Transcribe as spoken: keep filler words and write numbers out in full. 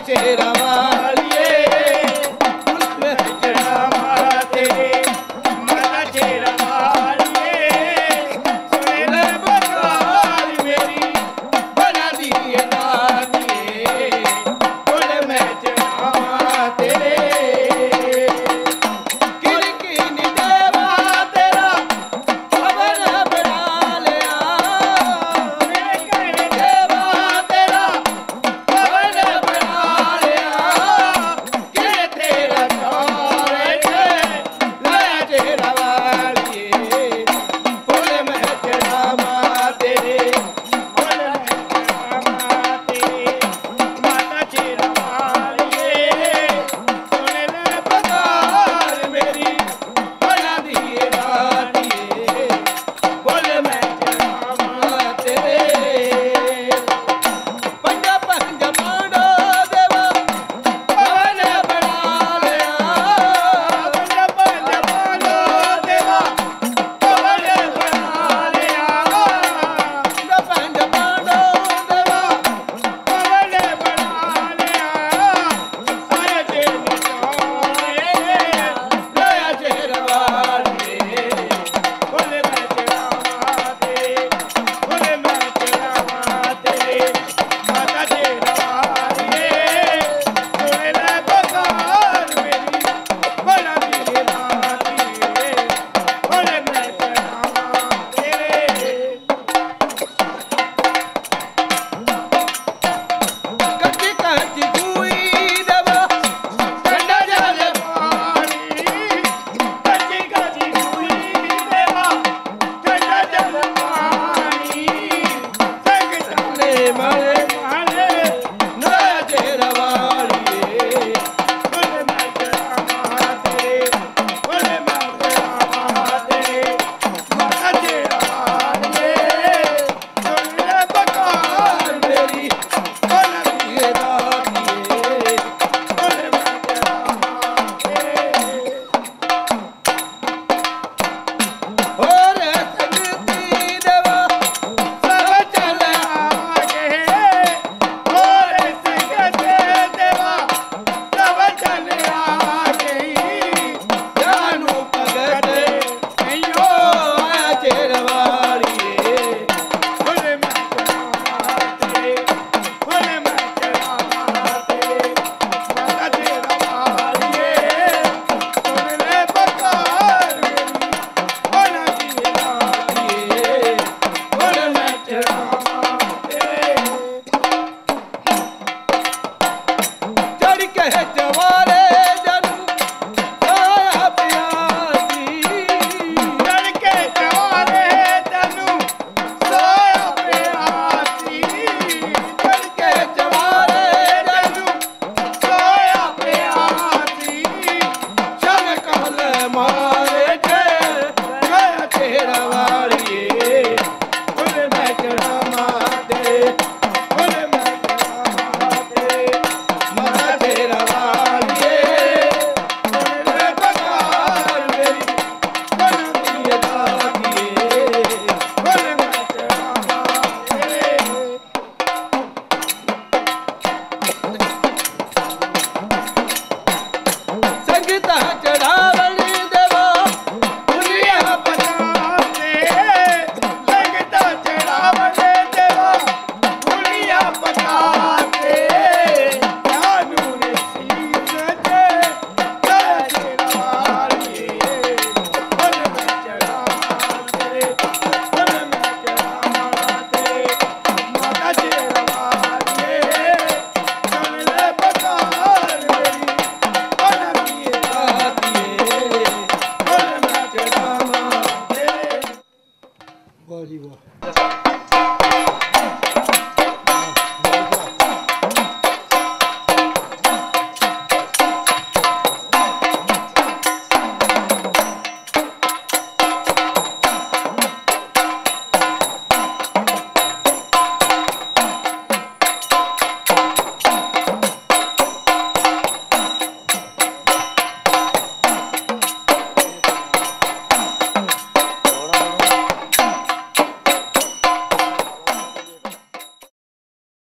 Rama.